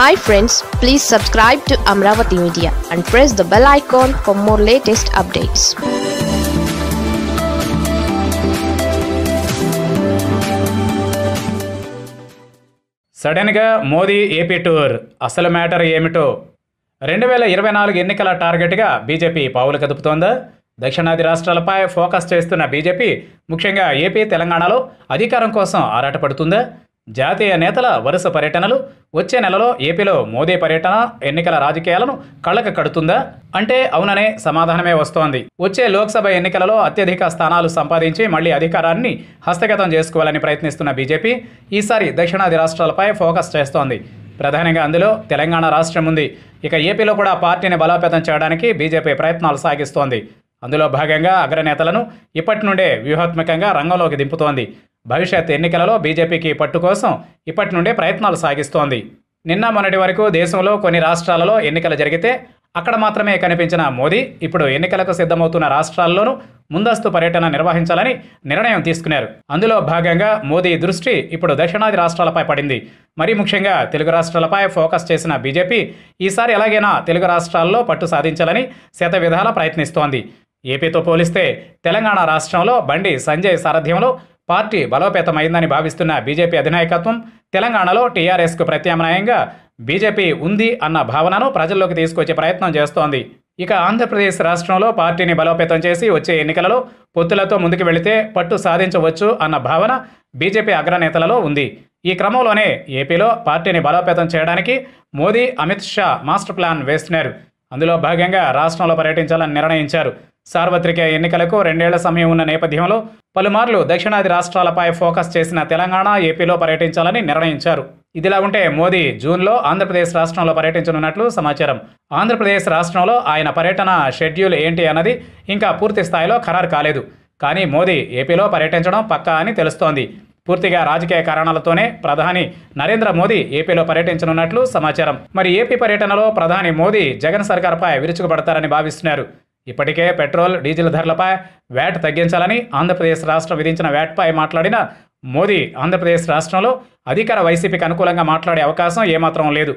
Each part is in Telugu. Hi friends, please subscribe to Amravati Media and press the bell icon for more latest updates. Sadanaga Modi AP tour, Asal matter Yemito. 2024 ఎన్నికల టార్గెట్ గా బీజేపీ పావుల కదుపుతోంది. దక్షిణాది రాష్ట్రాలపై ఫోకస్ చేస్తున్న బీజేపీ ముఖ్యంగా ఏపీ తెలంగాణలో అధికారం కోసం ఆరాటపడుతుంది. జాతీయ నేతల వరుస పర్యటనలు వచ్చే నెలలో ఏపీలో మోదీ పర్యటన ఎన్నికల రాజకీయాలను కళ్ళకు కడుతుందా అంటే అవుననే సమాధానమే వస్తోంది. వచ్చే లోక్సభ ఎన్నికలలో అత్యధిక స్థానాలు సంపాదించి మళ్లీ అధికారాన్ని హస్తగతం చేసుకోవాలని ప్రయత్నిస్తున్న బీజేపీ ఈసారి దక్షిణాది రాష్ట్రాలపై ఫోకస్ చేస్తోంది. ప్రధానంగా అందులో తెలంగాణ రాష్ట్రం ఉంది. ఇక ఏపీలో కూడా పార్టీని బలోపేతం చేయడానికి బీజేపీ ప్రయత్నాలు సాగిస్తోంది. అందులో భాగంగా అగ్రనేతలను ఇప్పటి నుండే వ్యూహాత్మకంగా రంగంలోకి దింపుతోంది. భవిష్యత్ ఎన్నికలలో బీజేపీకి పట్టు కోసం ఇప్పటి నుండే ప్రయత్నాలు సాగిస్తోంది. నిన్న మొన్నటి వరకు దేశంలో కొన్ని రాష్ట్రాలలో ఎన్నికలు జరిగితే అక్కడ మాత్రమే కనిపించిన మోదీ ఇప్పుడు ఎన్నికలకు సిద్ధమవుతున్న రాష్ట్రాల్లోనూ ముందస్తు పర్యటన నిర్వహించాలని నిర్ణయం తీసుకున్నారు. అందులో భాగంగా మోదీ దృష్టి ఇప్పుడు దక్షిణాది రాష్ట్రాలపై పడింది. మరీ ముఖ్యంగా తెలుగు రాష్ట్రాలపై ఫోకస్ చేసిన బీజేపీ ఈసారి ఎలాగైనా తెలుగు రాష్ట్రాల్లో పట్టు సాధించాలని శతవిధాలా ప్రయత్నిస్తోంది. ఏపీతో పోలిస్తే తెలంగాణ రాష్ట్రంలో బండి సంజయ్ సారథ్యంలో పార్టీ బలోపేతమైందని భావిస్తున్న బీజేపీ అధినాయకత్వం తెలంగాణలో టీఆర్ఎస్కు ప్రత్యామ్నాయంగా బీజేపీ ఉంది అన్న భావనను ప్రజల్లోకి తీసుకొచ్చే ప్రయత్నం చేస్తోంది. ఇక ఆంధ్రప్రదేశ్ రాష్ట్రంలో పార్టీని బలోపేతం చేసి వచ్చే ఎన్నికలలో పొత్తులతో ముందుకు వెళితే పట్టు సాధించవచ్చు అన్న భావన బీజేపీ అగ్రనేతలలో ఉంది. ఈ క్రమంలోనే ఏపీలో పార్టీని బలోపేతం చేయడానికి మోదీ, అమిత్ షా మాస్టర్ ప్లాన్ వేస్తున్నారు. అందులో భాగంగా రాష్ట్రంలో పర్యటించాలని నిర్ణయించారు. సార్వత్రిక ఎన్నికలకు 2 ఏళ్ల సమయం ఉన్న నేపథ్యంలో పలుమార్లు దక్షిణాది రాష్ట్రాలపై ఫోకస్ చేసిన తెలంగాణ ఏపీలో పర్యటించాలని నిర్ణయించారు. ఇదిలా ఉంటే మోదీ జూన్లో ఆంధ్రప్రదేశ్ రాష్ట్రంలో పర్యటించనున్నట్లు సమాచారం. ఆంధ్రప్రదేశ్ రాష్ట్రంలో ఆయన పర్యటన షెడ్యూల్ ఏంటి అన్నది ఇంకా పూర్తి స్థాయిలో ఖరారు కాలేదు. కానీ మోదీ ఏపీలో పర్యటించడం పక్కా అని తెలుస్తోంది. పూర్తిగా రాజకీయ కారణాలతోనే ప్రధాని నరేంద్ర మోదీ ఏపీలో పర్యటించనున్నట్లు సమాచారం. మరి ఏపీ పర్యటనలో ప్రధాని మోదీ జగన్ సర్కార్పై విరుచుకుపడతారని భావిస్తున్నారు. ఇప్పటికే పెట్రోల్, డీజిల్ ధరలపై వ్యాట్ తగ్గించాలని ఆంధ్రప్రదేశ్ రాష్ట్రం విధించిన వ్యాట్పై మాట్లాడిన మోదీ ఆంధ్రప్రదేశ్ రాష్ట్రంలో అధికార వైసీపీకి అనుకూలంగా మాట్లాడే అవకాశం ఏమాత్రం లేదు.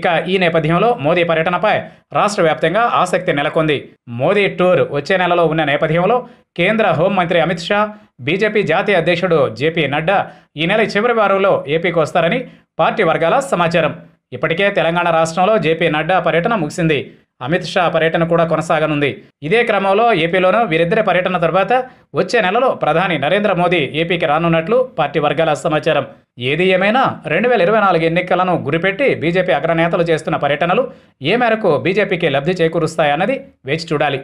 ఇక ఈ నేపథ్యంలో మోదీ పర్యటనపై రాష్ట్ర వ్యాప్తంగా ఆసక్తి నెలకొంది. మోదీ టూర్ వచ్చే నెలలో ఉన్న నేపథ్యంలో కేంద్ర హోంమంత్రి అమిత్ షా, బీజేపీ జాతీయ అధ్యక్షుడు జేపీ నడ్డా ఈ నెల చివరి వారంలో ఏపీకి వస్తారని పార్టీ వర్గాల సమాచారం. ఇప్పటికే తెలంగాణ రాష్ట్రంలో జేపీ నడ్డా పర్యటన ముగిసింది. అమిత్ షా పర్యటన కూడా కొనసాగనుంది. ఇదే క్రమంలో ఏపీలోనూ వీరిద్దరి పర్యటన తర్వాత వచ్చే నెలలో ప్రధాని నరేంద్ర మోదీ ఏపీకి రానున్నట్లు పార్టీ వర్గాల సమాచారం. ఏది ఏమైనా 2024 ఎన్నికలను గురిపెట్టి బీజేపీ అగ్రనేతలు చేస్తున్న పర్యటనలు ఏ మేరకు బీజేపీకి లబ్ధి చేకూరుస్తాయన్నది వేచి చూడాలి.